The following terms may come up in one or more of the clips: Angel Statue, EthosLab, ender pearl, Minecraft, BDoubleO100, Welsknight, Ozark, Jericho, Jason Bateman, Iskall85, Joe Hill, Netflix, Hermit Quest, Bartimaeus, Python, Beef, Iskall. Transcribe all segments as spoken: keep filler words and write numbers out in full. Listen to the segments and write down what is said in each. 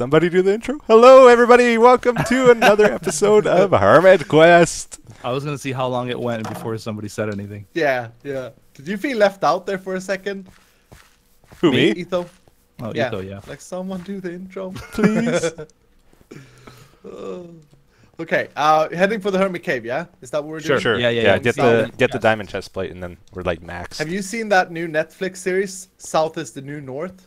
Somebody do the intro. Hello, everybody. Welcome to another episode of Hermit Quest. I was going to see how long it went before somebody said anything. Yeah, yeah. Did you feel left out there for a second? Who, me? me? Etho. Oh, yeah. Etho, yeah. Like, someone do the intro, please. uh, okay, uh, heading for the Hermit Cave, yeah? Is that what we're sure, doing? Sure, yeah, yeah, yeah. yeah. Get, the, get the diamond chest plate, and then we're, like, max. Have you seen that new Netflix series, South is the New North?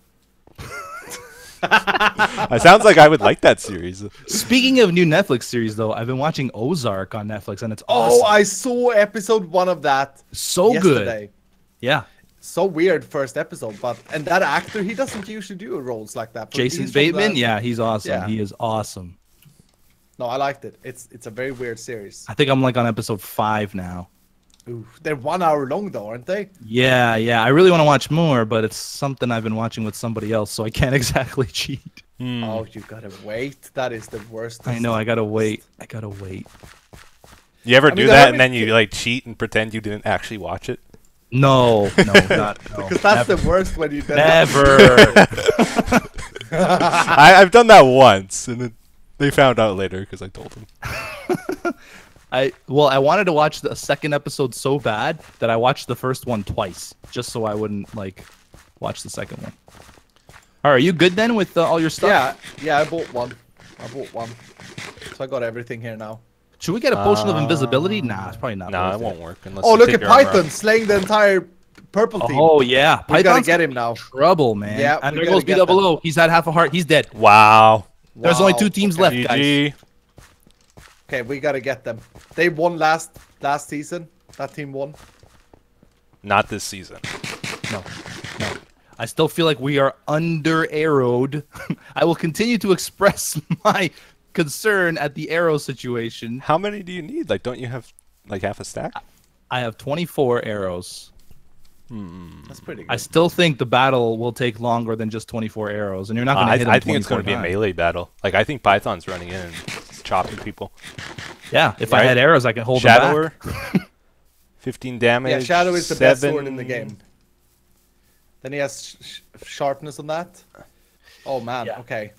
It sounds like I would like that series. Speaking of new Netflix series, though, I've been watching Ozark on Netflix, and it's awesome. Oh, I saw episode one of that. So yesterday. Good. Yeah. So weird first episode, but and that actor, he doesn't usually do roles like that. Jason Bateman, yeah, he's awesome. Yeah. He is awesome. No, I liked it. It's it's a very weird series. I think I'm like on episode five now. Ooh, they're one hour long though, aren't they? Yeah, yeah. I really want to watch more, but it's something I've been watching with somebody else, so I can't exactly cheat. Mm. Oh, you gotta wait. That is the worst. I know. I gotta wait. I gotta wait. You ever I do mean, that and then you like cheat and pretend you didn't actually watch it? No, no, not no. Because that's never. The worst when you do never. I, I've done that once, and it, they found out later because I told them. I, well, I wanted to watch the second episode so bad that I watched the first one twice, just so I wouldn't, like, watch the second one. All right, are you good then with uh, all your stuff? Yeah, yeah, I bought one. I bought one. So I got everything here now. Should we get a potion uh, of invisibility? Nah, it's probably not. Nah, it won't work. Unless oh, look at Python slaying the entire purple team. Oh, yeah. We Python's gotta get him now. Trouble, man. Yeah, and there goes B double O. He's at half a heart. He's dead. Wow. There's wow. only two teams okay. left, guys. Okay, we gotta get them. They won last last season. That team won. Not this season. No, no. I still feel like we are under-arrowed. I will continue to express my concern at the arrow situation. How many do you need? Like, don't you have like half a stack? I have twenty-four arrows. Hmm. That's pretty good. I still think the battle will take longer than just twenty-four arrows, and you're not gonna uh, hit I, them I think it's gonna be a melee battle. Like, I think Python's running in. Chopping people. Yeah, if right? I had arrows, I could hold Shadower. Them back. fifteen damage. Yeah, Shadow is the seven. Best sword in the game. Then he has sh sharpness on that. Oh, man. Yeah. Okay.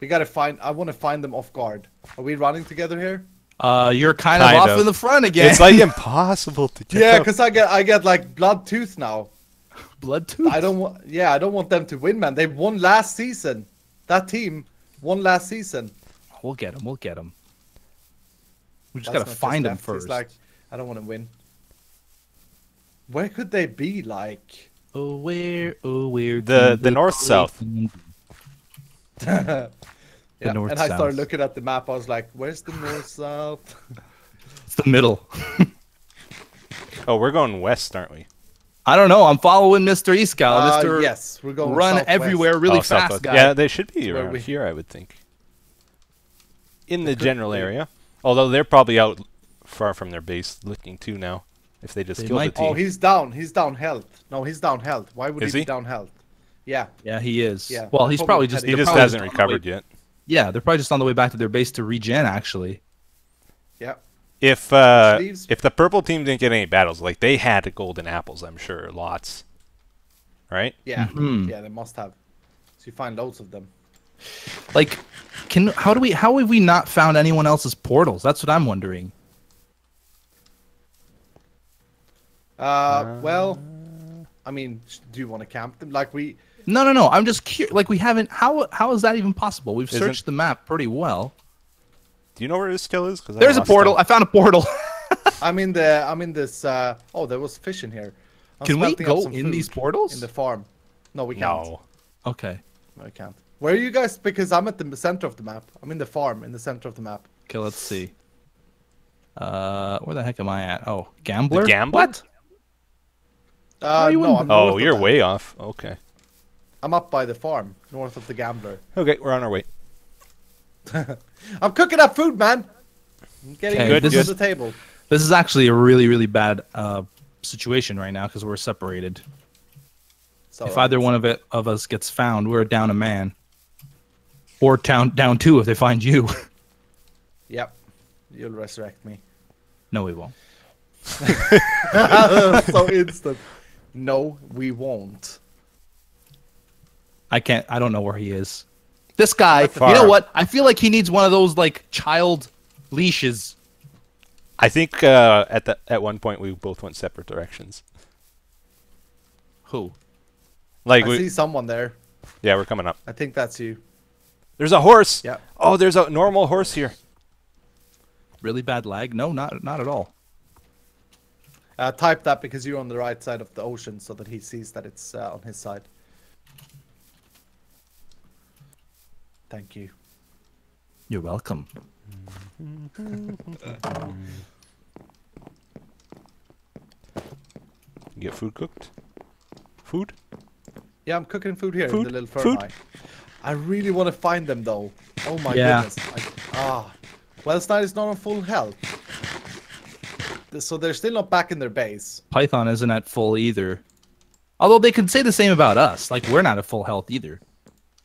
We got to find... I want to find them off guard. Are we running together here? Uh, You're kind, kind of off of. in the front again. It's like impossible to get Yeah, because I get, I get like blood tooth now. Blood tooth? I don't want... Yeah, I don't want them to win, man. They won last season. That team won last season. We'll get him. We'll get him. We just That's gotta find him first. He's like, I don't want to win. Where could they be? Like, oh, where, oh, where? The the north south. Yeah, the north, and I south. started looking at the map. I was like, where's the north south? It's the middle. Oh, we're going west, aren't we? I don't know. I'm following Mister Iskall. Uh, Mister Yes, we're going run southwest. everywhere really oh, fast, southwest. guy. Yeah, they should be around here, I would think. In the general area, although they're probably out far from their base looking too now. If they just they killed might. the team. Oh, he's down. He's down health. No, he's down health. Why would is he be down health? Yeah. Yeah, he is. Yeah. Well, he's probably, probably just. He just hasn't just recovered yet. Yeah, they're probably just on the way back to their base to regen. Actually. Yeah. If uh, if the purple team didn't get any battles, like they had golden apples, I'm sure, lots. Right. Yeah. Mm-hmm. Yeah, they must have. So you find loads of them. Like, can how do we how have we not found anyone else's portals? That's what I'm wondering. Uh, uh well, I mean, do you want to camp them? Like we? No, no, no. I'm just curious. Like we haven't. How how is that even possible? We've searched the map pretty well. Do you know where Iskall is? Because there's a portal. Him. I found a portal. I'm in the. I'm in this. Uh, oh, there was fish in here. I'm can we go in these portals? In the farm? No, we can't. No. Okay. No, we can't. Where are you guys? Because I'm at the center of the map. I'm in the farm, in the center of the map. Okay, let's see. Uh, where the heck am I at? Oh, Gambler? The Gambler? What? Uh, you no, I'm oh, you're of way that. off. Okay. I'm up by the farm, north of the Gambler. Okay, we're on our way. I'm cooking up food, man. I'm getting okay, good to the table. This is actually a really, really bad uh, situation right now because we're separated. So if right. either one of, it, of us gets found, we're down a man. Or down, down two if they find you. Yep. You'll resurrect me. No, we won't. So instant. No, we won't. I can't. I don't know where he is. This guy, Farm. You know what? I feel like he needs one of those like child leashes. I think uh, at the at one point we both went separate directions. Who? Like I we, see someone there. Yeah, we're coming up. I think that's you. There's a horse. Yeah. Oh, there's a normal horse here. Really bad lag? No, not not at all. Uh, type that because you're on the right side of the ocean, so that he sees that it's uh, on his side. Thank you. You're welcome. Get food cooked? Food? Yeah, I'm cooking food here food? in the little fur mine. I really want to find them though. Oh my yeah. goodness. I, ah. Welsknight is not on full health. So they're still not back in their base. Python isn't at full either. Although they can say the same about us. Like, we're not at full health either.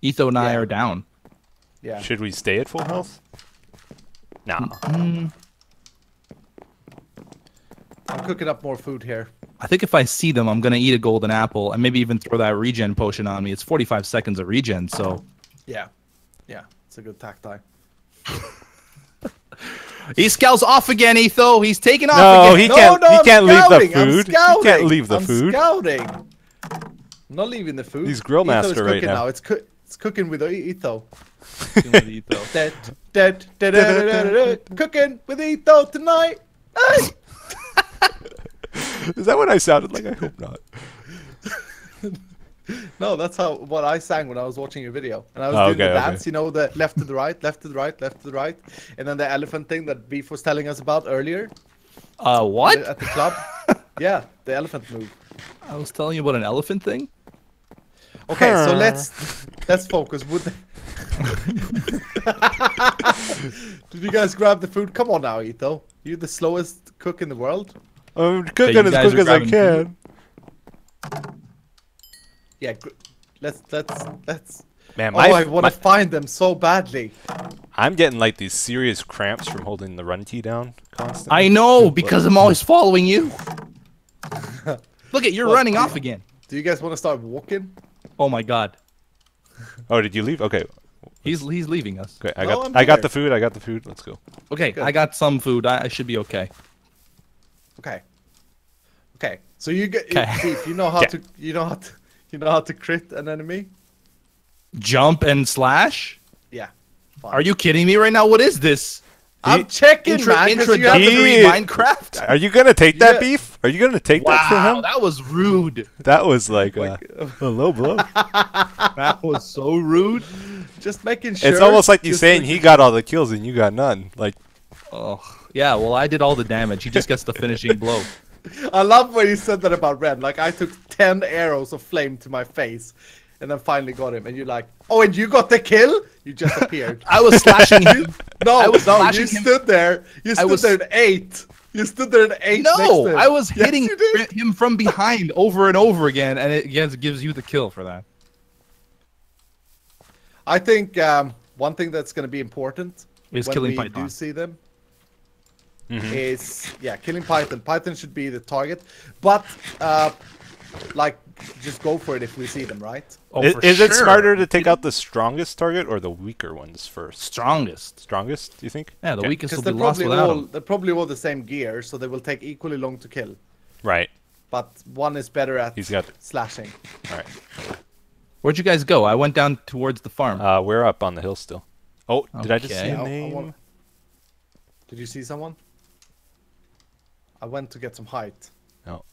Etho and I yeah. are down. Yeah. Should we stay at full uh-huh. health? Nah. Mm-hmm. I'm cooking up more food here. I think if I see them, I'm going to eat a golden apple and maybe even throw that regen potion on me. It's forty-five seconds of regen, so... Yeah. Yeah. It's a good tactile. Iskall's off again, Etho. He's taking off no, again. He no, can't, no, he can't leave the food. He can't leave the I'm food. Scouting. I'm not leaving the food. He's grill master right now. now. It's co It's cooking with Etho. Cooking with Etho. dead, dead, dead, dead, dead, dead. Cooking with Etho tonight. Hey! Is that what I sounded like? I hope not. No, that's how what I sang when I was watching your video. And I was oh, doing okay, the dance, okay. you know, the left to the right, left to the right, left to the right. And then the elephant thing that Beef was telling us about earlier. Uh, what? At the club. Yeah, the elephant move. I was telling you about an elephant thing? Okay, so let's let's focus. Did you guys grab the food? Come on now, Etho. You're the slowest cook in the world. I'm cooking as quick as I can. Food. Yeah, let's let's let's. Man, oh, I want to find them so badly. I'm getting like these serious cramps from holding the run key down constantly. I know because I'm always following you. Look at you're well, running off again. Do you guys want to start walking? Oh my God! Oh, did you leave? Okay, he's he's leaving us. Okay, I no, got I got the food. I got the food. Let's go. Okay, good. I got some food. I, I should be okay. Okay. Okay. So you get Beef, you know how yeah. to you know how to you know how to crit an enemy. Jump and slash. Yeah. Fine. Are you kidding me right now? What is this? I'm checking, intro, man, intro, you have to read Minecraft. Are you gonna take that yeah. Beef? Are you gonna take wow, that from him? That was rude. That was like a, a low blow. That was so rude. Just making sure. It's almost like you're saying he got all the kills and you got none. Like, oh yeah. Well, I did all the damage. He just gets the finishing blow. I love when you said that about Red. Like, I took ten arrows of flame to my face. And then finally got him, and you're like, "Oh, and you got the kill? You just appeared." I was slashing you. No, I was no, slashing you him. stood there. You stood I was... there at eight. You stood there at eight. No, I was hitting yes, him from behind over and over again, and it yes, gives you the kill for that. I think um, one thing that's going to be important is when killing we Python. do see them. Mm-hmm. Is yeah, killing Python. Python should be the target, but. Uh, Like, just go for it if we see them, right? Oh, is, is sure. it smarter to take out the strongest target or the weaker ones first? Strongest. Strongest, do you think? Yeah, the okay. weakest will be lost without all, them. They're probably all the same gear, so they will take equally long to kill. Right. But one is better at He's got slashing. All right. Where'd you guys go? I went down towards the farm. Uh, we're up on the hill still. Oh, okay. Did I just see a name? Want... Did you see someone? I went to get some height. No.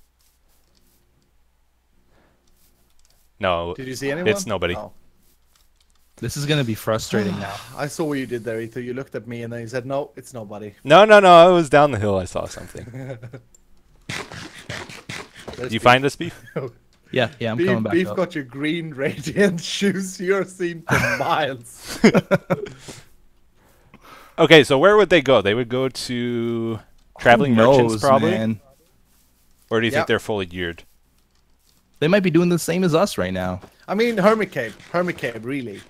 No, did you see anyone? It's nobody. Oh. This is gonna be frustrating now. I saw what you did there, Etho. You looked at me and then you said, "No, it's nobody." No, no, no. I was down the hill. I saw something. Did you find this, Beef? Yeah, yeah. I'm beef, coming back. Beef up. Got your green radiant shoes. You're seen for miles. Okay, so where would they go? They would go to traveling knows, merchants, probably. Man. Or do you yep. think they're fully geared? They might be doing the same as us right now. I mean, Hermit Cave. Hermit Cave, really.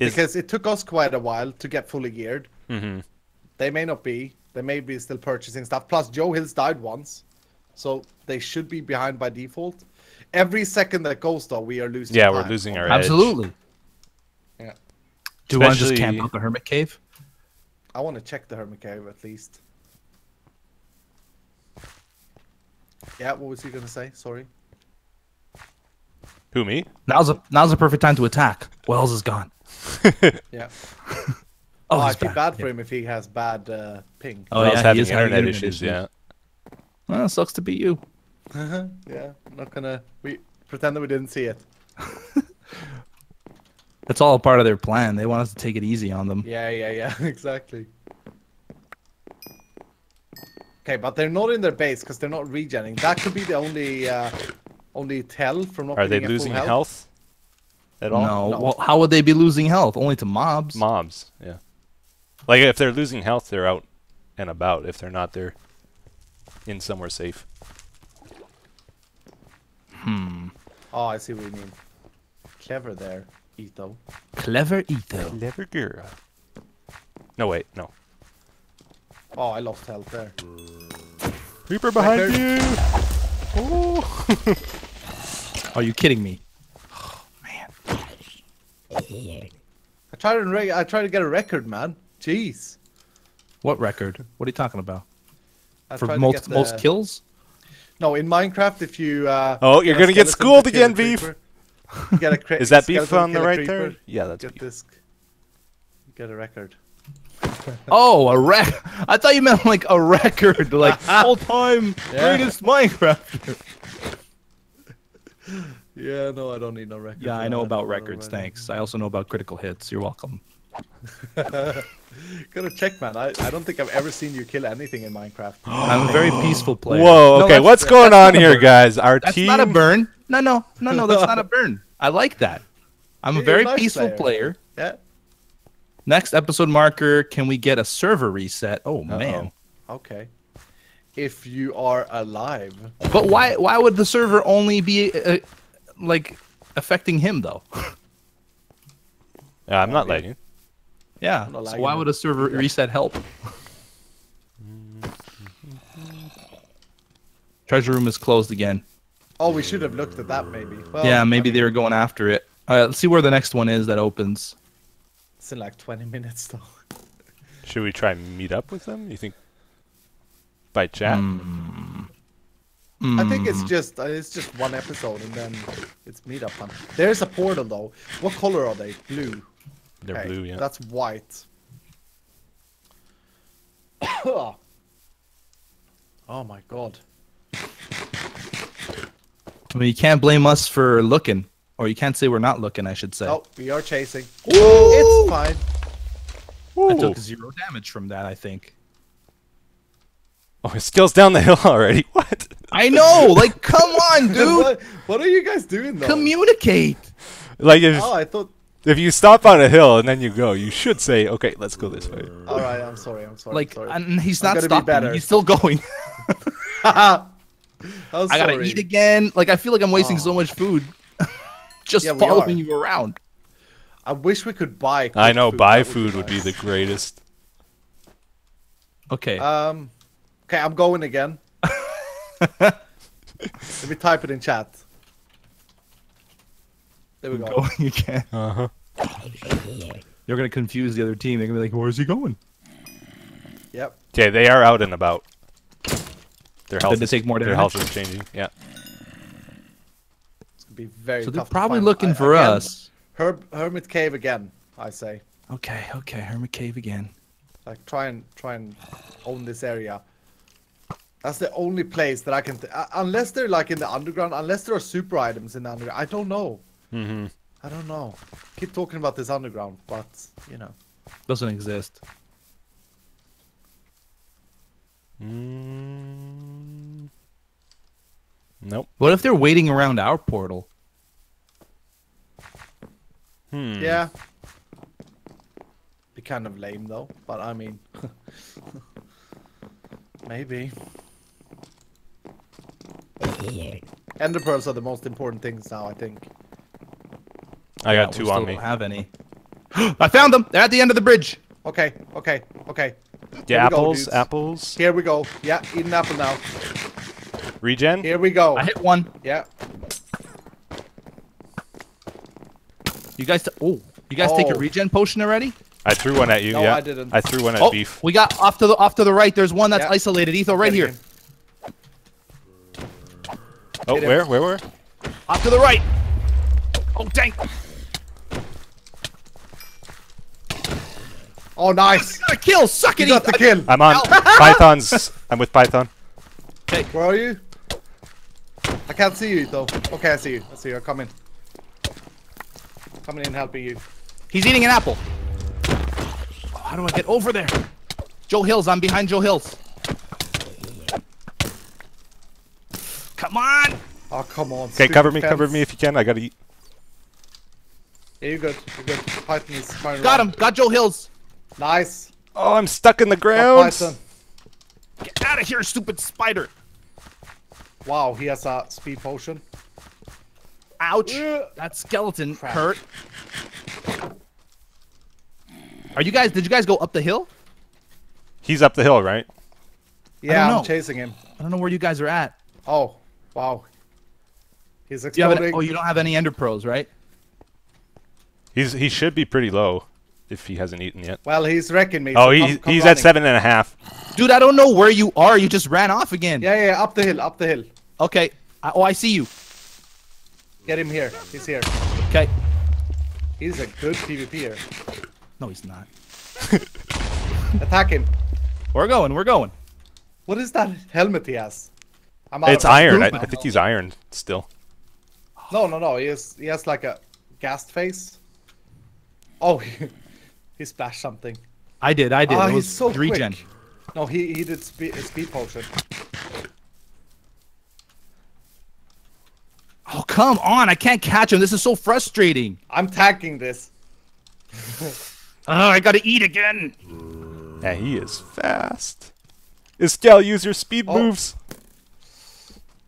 Is... Because it took us quite a while to get fully geared. Mm-hmm. They may not be. They may be still purchasing stuff. Plus, Joe Hill's died once. So they should be behind by default. Every second that goes, though, we are losing Yeah, time. we're losing our Absolutely. edge. Absolutely. Yeah. Do you want to just camp out the hermit cave? I want to check the hermit cave at least. Yeah, what was he gonna say? Sorry. Who, me? Now's a now's the perfect time to attack. Wells is gone. Yeah. Oh, I feel bad for yeah. him if he has bad uh, ping. Oh, Wells yeah, having internet, internet issues. issues. Yeah. Well, sucks to be you. Uh-huh. Yeah, I'm not gonna. We pretend that we didn't see it. That's all part of their plan. They want us to take it easy on them. Yeah, yeah, yeah, exactly. Okay, but they're not in their base because they're not regenerating. That could be the only uh, only tell from not. Are they losing health? health at all? No. no. Well, how would they be losing health? Only to mobs. Mobs, yeah. Like if they're losing health, they're out and about. If they're not, they're in somewhere safe. Hmm. Oh, I see what you mean. Clever there. Etho. Clever Etho. Clever girl. No, wait, no. Oh, I lost health there. Reaper behind right there. you! Oh. Are you kidding me? Oh, man. I tried, to re I tried to get a record, man. Jeez. What record? What are you talking about? I For most, the... most kills? No, in Minecraft, if you... Uh, oh, you're going to get schooled again, Beef! Get a Is that Beef on the right creeper. there? Yeah, that's Get Beef. This. Get a record. Oh, a rec! I thought you meant like a record, like all-time yeah. greatest Minecraft. Yeah, no, I don't need no record. Yeah, I know about records. Already. Thanks. I also know about critical hits. You're welcome. Gotta check, man. I, I don't think I've ever seen you kill anything in Minecraft. I'm a very peaceful player. Whoa, okay, no, what's going on here, guys? Our that's team. That's not a burn. No, no, no, no, that's not a burn. I like that. I'm You're a very nice peaceful player. player. Yeah. Next episode marker, can we get a server reset? Oh, Uh-oh. man. Okay. If you are alive. But why why would the server only be, uh, like, affecting him, though? Yeah, I'm not lagging. Yeah, not so why would a server yeah. reset help? Treasure room is closed again. Oh, we should have looked at that, maybe. Well, yeah, maybe I mean, they were going after it. All right, let's see where the next one is that opens. It's in like twenty minutes, though. Should we try and meet up with them? You think? By chat? Mm. Mm. I think it's just it's just one episode, and then it's meetup time. There's a portal, though. What color are they? Blue. They're okay, blue, yeah. That's white. Oh my god. I mean, you can't blame us for looking, or you can't say we're not looking, I should say. Oh, we are chasing. Ooh! It's fine. Ooh. I took zero damage from that, I think. Oh, his skill's down the hill already. What? I know! Like, come on, dude! What, what are you guys doing, though? Communicate! Like, if, oh, I thought... if you stop on a hill and then you go, you should say, okay, let's go this way. Alright, I'm sorry, I'm sorry. Like, I'm sorry. And he's not stopping, be he's still going. I gotta eat again. Like I feel like I'm wasting oh. so much food, just yeah, following you around. I wish we could buy. I know, food. buy that food would be, would nice. be the greatest. Okay. Um. Okay, I'm going again. Let me type it in chat. There we I'm go. Going again. Uh huh. You're gonna confuse the other team. They're gonna be like, "Where's he going?" Yep. Okay, they are out and about. Their health, to take more their health is changing. Yeah. It's gonna be very. So they're tough probably to looking I, for again, us. Herb, hermit cave again, I say. Okay, okay, hermit cave again. Like try and try and own this area. That's the only place that I can. Th unless they're like in the underground, unless there are super items in the underground, I don't know. Mm-hmm. I don't know. Keep talking about this underground, but you know, doesn't exist. Mm. Nope. What if they're waiting around our portal? Hmm. Yeah. Be kind of lame though, but I mean, maybe. Ender pearls are the most important things now, I think. I got yeah, two on me. I don't have any. I found them. They're at the end of the bridge. Okay. Okay. Okay. Yeah, apples, go, apples. Here we go. Yeah, eat an apple now. Regen? Here we go. I hit one. Yeah. You guys... Oh. You guys oh. take a regen potion already? I threw one at you. No, yeah. I didn't. I threw one at oh, Beef. We got off to the off to the right. There's one that's yeah. isolated. Etho, right here. Oh, where, where, where? Off to the right. Oh, dang. Oh, nice. I got a kill. Suck it, Etho. You got the kill. I'm on Python's. I'm with Python. Okay. Where are you? I can't see you, though. Okay, I see you. I see you. I'm coming. Coming in helping you. He's eating an apple. Oh, how do I get over there? Joe Hills. I'm behind Joe Hills. Come on. Oh, come on. Okay, cover me. Fence. Cover me if you can. I gotta eat. Yeah, you're good. You're good. Python is firing. Got him. Got Joe Hills. Nice. Oh, I'm stuck in the ground. Oh, get out of here, stupid spider. Wow, he has a speed potion. Ouch. Yeah. That skeleton Crap. hurt. Are you guys, did you guys go up the hill? He's up the hill, right? Yeah, I'm chasing him. I don't know where you guys are at. Oh, wow. He's exploding. You an, oh, you don't have any ender pearls, right? He's, he should be pretty low. If he hasn't eaten yet. Well, he's wrecking me. Oh, so he, come, come he's running. At seven and a half. Dude, I don't know where you are. You just ran off again. Yeah, yeah, up the hill, up the hill. Okay. I, oh, I see you. Get him here. He's here. Okay. He's a good PvPer. No, he's not. Attack him. We're going. We're going. What is that helmet he has? I'm out. It's iron. I, I think he's ironed still. No, no, no. He has, he has like a ghast face. Oh. He splashed something. I did, I did. Oh, it was he's so regen. Quick. No, he, he did speed, speed potion. Oh, come on. I can't catch him. This is so frustrating. I'm tanking this. Oh, I gotta eat again. Yeah, he is fast. Iskall, use your speed oh. moves.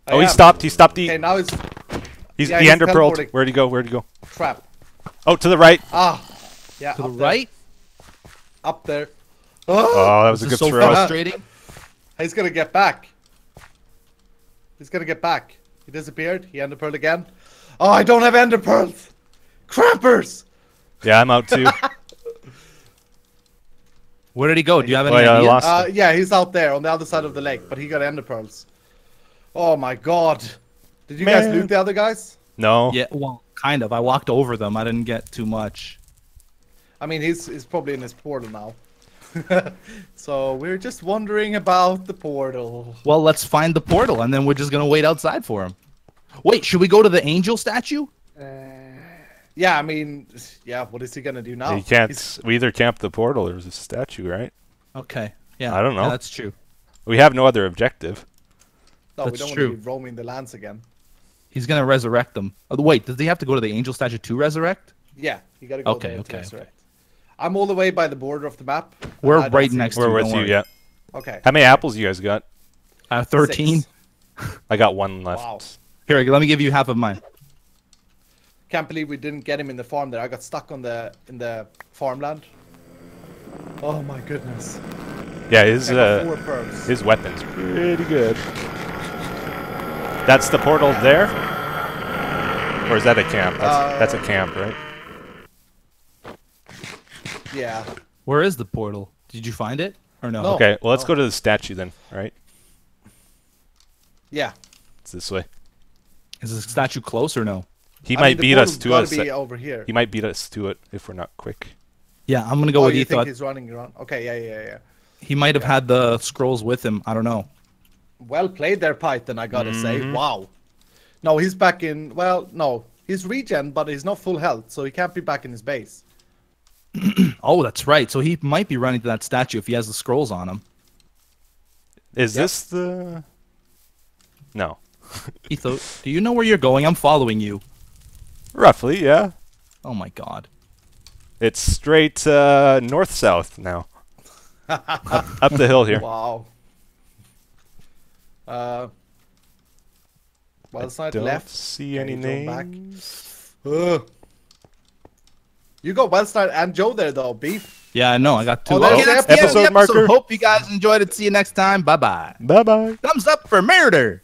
Oh, I he am. stopped. He stopped eating. Okay, now he's... He's, yeah, he he's enderpearled. Where'd he go? Where'd he go? Crap. Oh, to the right. Ah. Yeah, to the there. right. Up there. Oh, oh that was this a good so throw. Frustrating. He's gonna get back. He's gonna get back. He disappeared. He enderpearled again. Oh, I don't have enderpearls. Crappers. Yeah, I'm out too. Where did he go? Do you have any oh, yeah, idea? I lost uh, yeah, he's out there on the other side of the lake, but he got enderpearls. Oh my god. Did you Man. guys loot the other guys? No. Yeah, well, kind of. I walked over them. I didn't get too much. I mean, he's, he's probably in his portal now. So we're just wondering about the portal. Well, let's find the portal, and then we're just going to wait outside for him. Wait, should we go to the angel statue? Uh, yeah, I mean, yeah, what is he going to do now? He can't, he's... we either camp the portal or the statue, right? Okay, yeah. I don't know. Yeah, that's true. We have no other objective. No, that's we don't true. want to be roaming the lands again. He's going to resurrect them. Oh, wait, does he have to go to the angel statue to resurrect? Yeah, you got to go okay, there okay, to resurrect. Okay. I'm all the way by the border of the map. We're right next to you. We're with you, yeah. Okay. How many apples you guys got? Uh, thirteen. I got one left. Wow. Here, let me give you half of mine. Can't believe we didn't get him in the farm there. I got stuck on the in the farmland. Oh my goodness. Yeah, his uh, his weapon's pretty good. That's the portal there, or is that a camp? That's, uh, that's a camp, right? Yeah. Where is the portal? Did you find it or no? no. Okay, well let's oh. go to the statue then, all right? Yeah. It's this way. Is the statue close or no? He I might mean, beat us to us. Be over here. He might beat us to it if we're not quick. Yeah, I'm gonna go oh, with you Etho. Think he's running around. Okay, yeah, yeah, yeah. He might have yeah. had the scrolls with him. I don't know. Well played there, Python. I gotta mm-hmm. say, wow. No, he's back in. Well, no, he's regen, but he's not full health, so he can't be back in his base. Oh, that's right. So he might be running to that statue if he has the scrolls on him. Is yep. this the... No. Etho, do you know where you're going? I'm following you. Roughly, yeah. Oh my god. It's straight uh, north-south now. up, up the hill here. Wow. Uh, well, I don't left. see any names. Ugh. You got Welsknight and Joe there, though, Beef. Yeah, I know. I got two. Oh, okay, that's the episode, episode marker. Hope you guys enjoyed it. See you next time. Bye-bye. Bye-bye. Thumbs up for murder.